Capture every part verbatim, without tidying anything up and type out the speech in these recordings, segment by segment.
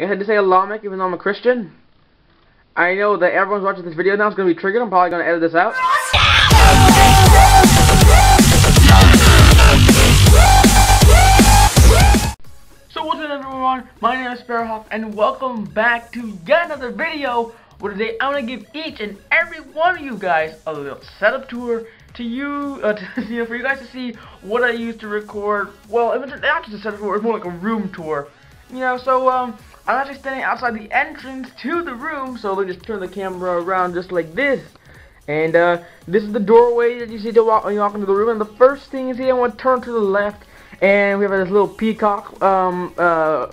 I guess I just say a lawmaker even though I'm a Christian. I know that everyone's watching this video now is going to be triggered. I'm probably going to edit this out. So what's up everyone, my name is Sparrowhawk and welcome back to yet another video where today I'm going to give each and every one of you guys a little setup tour to you, uh, to, you know, for you guys to see what I used to record. Well, it was not just a setup tour, it's more like a room tour. You know, so um, I'm actually standing outside the entrance to the room, so let me just turn the camera around just like this. And uh, this is the doorway that you see to walk, when you walk into the room, and the first thing you see, I want to turn to the left, and we have this little peacock, um, uh,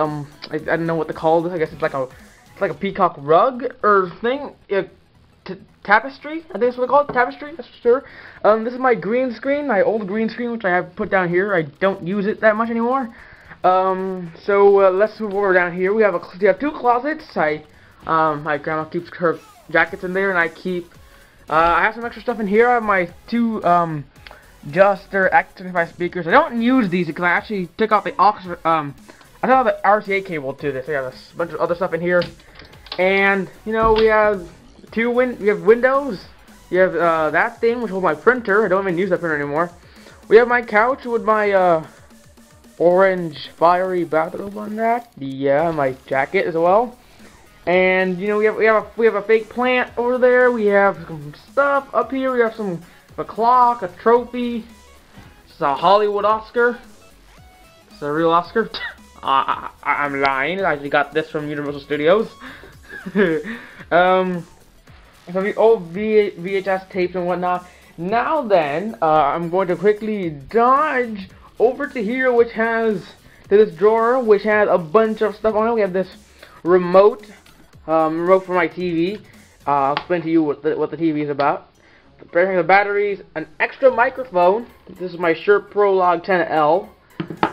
um, I, I don't know what to call this, I guess it's like a, it's like a peacock rug, or thing, uh, t tapestry, I think that's what they call it, tapestry, that's for sure. Um, this is my green screen, my old green screen, which I have put down here, I don't use it that much anymore. Um, so, uh, let's move over down here. We have a, we have two closets. I, um, my grandma keeps her jackets in there, and I keep, uh, I have some extra stuff in here. I have my two, um, Juster X seventy-five speakers. I don't use these because I actually took off the aux, um, I took off the R C A cable to this. I got a bunch of other stuff in here. And, you know, we have two win, we have windows. You have, uh, that thing, which holds my printer. I don't even use that printer anymore. We have my couch with my, uh, orange fiery bathrobe on that. Yeah, my jacket as well. And you know we have we have a, we have a fake plant over there. We have some stuff up here. We have some a clock, a trophy. It's a Hollywood Oscar. It's a real Oscar. I, I, I'm lying. I actually got this from Universal Studios. um, some old v VHS tapes and whatnot. Now then, uh, I'm going to quickly dodge over to here, which has to this drawer, which has a bunch of stuff on it. We have this remote, um, remote for my T V. Uh, I'll explain to you what the, what the T V is about. The batteries, an extra microphone. This is my Shure Prologue ten L.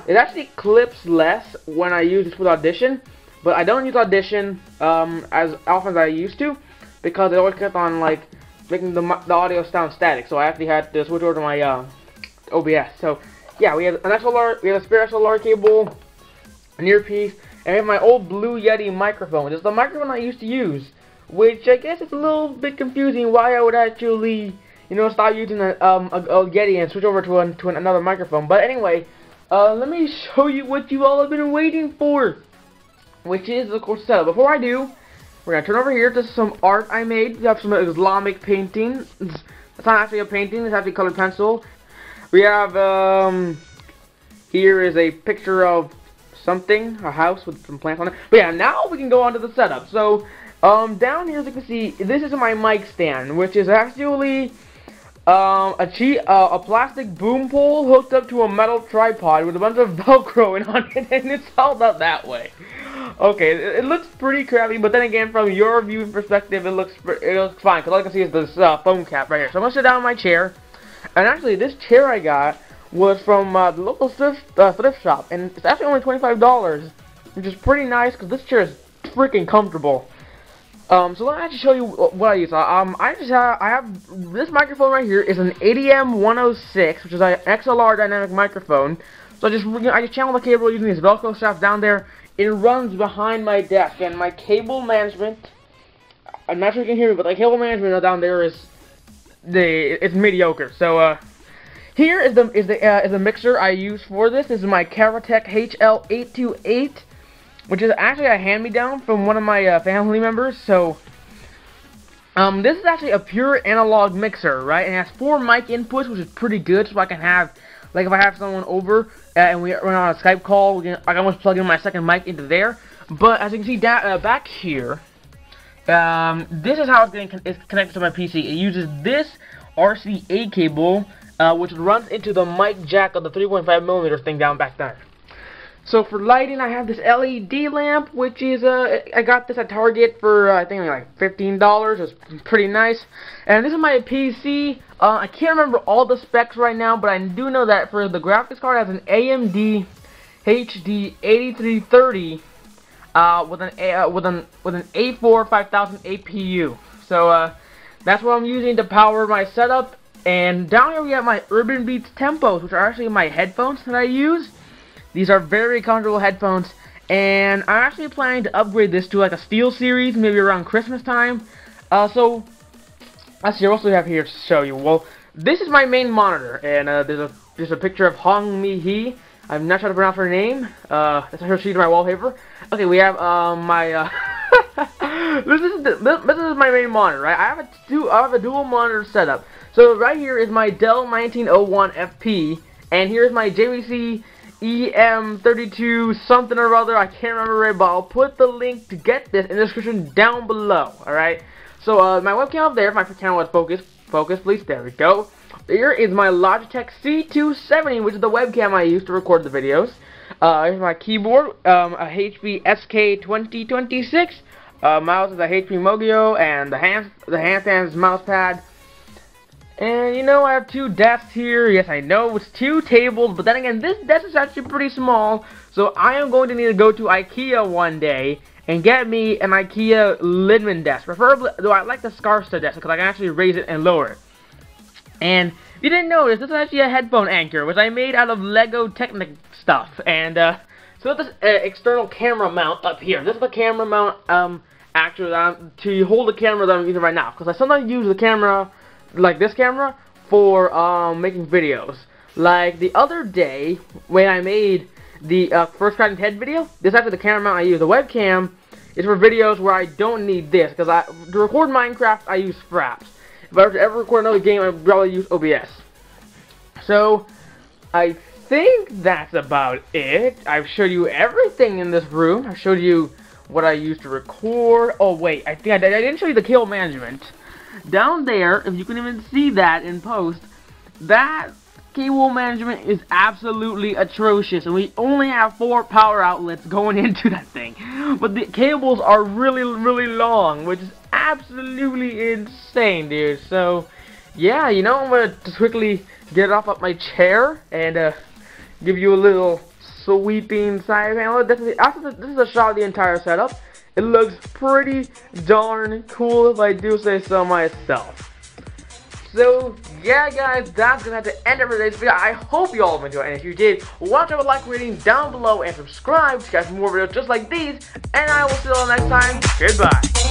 It actually clips less when I use this with Audition, but I don't use Audition um, as often as I used to because it always kept on like making the, the audio sound static. So I actually had to switch over to my uh, O B S. So yeah, we have an X L R, we have a spare X L R cable, an earpiece, and we have my old Blue Yeti microphone. It's the microphone I used to use, which I guess it's a little bit confusing why I would actually, you know, start using a, um, a, a Yeti and switch over to, an, to an, another microphone. But anyway, uh, let me show you what you all have been waiting for, which is the course setup. Before I do, we're gonna turn over here to some art I made. We have some Islamic painting. It's not actually a painting; it's actually colored pencil. We have, um, here is a picture of something, a house with some plants on it. But yeah, now we can go on to the setup. So, um, down here, as you can see, this is my mic stand, which is actually, um, a cheap, uh, a plastic boom pole hooked up to a metal tripod with a bunch of Velcro in on it, and it's held up that way. Okay, it, it looks pretty crappy, but then again, from your viewing perspective, it looks, it looks fine, because all I can see is this, uh, foam cap right here. So I'm gonna sit down in my chair. And actually, this chair I got was from uh, the local thrift, uh, thrift shop, and it's actually only twenty-five dollars, which is pretty nice because this chair is freaking comfortable. Um, so let me actually show you what I use. Um, I just have, I have this microphone right here is an A D M one oh six, which is an X L R dynamic microphone. So I just you know, I just channel the cable using this Velcro strap down there. It runs behind my desk, and my cable management. I'm not sure you can hear me, but the cable management down there is. The, it's mediocre. So uh, here is the is the uh, is the mixer I use for this. This is my Karatek H L eight twenty-eight, which is actually a hand-me-down from one of my uh, family members. So um, this is actually a pure analog mixer, right? It has four mic inputs, which is pretty good. So I can have like if I have someone over uh, and we we're on a Skype call, we can, I can almost plug in my second mic into there. But as you can see that, uh, back here. Um, this is how it's getting con it's connected to my P C. It uses this R C A cable, uh, which runs into the mic jack of the three point five millimeter thing down back there. So for lighting, I have this L E D lamp, which is, uh, I got this at Target for, uh, I think, like fifteen dollars. It's pretty nice. And this is my P C. Uh, I can't remember all the specs right now, but I do know that for the graphics card, it has an A M D H D eighty-three thirty. Uh, with an uh, with an with an A four five thousand A P U. So uh, that's what I'm using to power my setup. And down here we have my Urban Beats Tempos, which are actually my headphones that I use. These are very comfortable headphones, And I'm actually planning to upgrade this to like a Steel Series, maybe around Christmas time. Uh, so, let's see, what else do we have here to show you? Well, this is my main monitor, and uh, there's a there's a picture of Hong Mi Hee. I'm not sure how to pronounce her name. Uh, that's her sheet of my wallpaper. Okay, we have uh, my. Uh, this is the, this, this is my main monitor, right? I have a two I have a dual monitor setup. So right here is my Dell nineteen oh one F P, and here's my J V C E M thirty-two something or other. I can't remember it, but I'll put the link to get this in the description down below. All right. So uh, my webcam up there. If my camera was focused, focus please. There we go. Here is my Logitech C two seventy, which is the webcam I use to record the videos. Uh, here's my keyboard, um, a H P S K twenty twenty-six. Uh, mouse is a H P Mogio, and the hand, the handstand is mouse pad. And you know, I have two desks here. Yes, I know it's two tables, but then again, this desk is actually pretty small, so I am going to need to go to IKEA one day and get me an IKEA Linnmon desk. Preferably, though, I like the Scarsta desk because I can actually raise it and lower it. And if you didn't notice, this is actually a headphone anchor, which I made out of Lego Technic stuff. And uh, so this uh, external camera mount up here. This is the camera mount um actually to hold the camera that I'm using right now, because I sometimes use the camera. Like this camera for um, making videos. Like the other day when I made the uh, first Crying Ted video, this after the camera mount I use. The webcam is for videos where I don't need this, because I to record Minecraft I use Fraps. If I were to ever record another game, I would probably use O B S. So I think that's about it. I've showed you everything in this room. I showed you what I used to record. Oh wait, I think I, did, I didn't show you the cable management. Down there, if you can even see that in post, that cable management is absolutely atrocious, and we only have four power outlets going into that thing. But the cables are really, really long, which is absolutely insane, dude. So, yeah, you know, I'm gonna just quickly get off up my chair and uh, give you a little sweeping side panel. This is a shot of the entire setup. It looks pretty darn cool, if I do say so myself. So, yeah, guys, that's gonna have to end it for today's video. I hope you all enjoyed, and if you did, watch out with like rating down below and subscribe to catch more videos just like these. And I will see you all next time. Goodbye.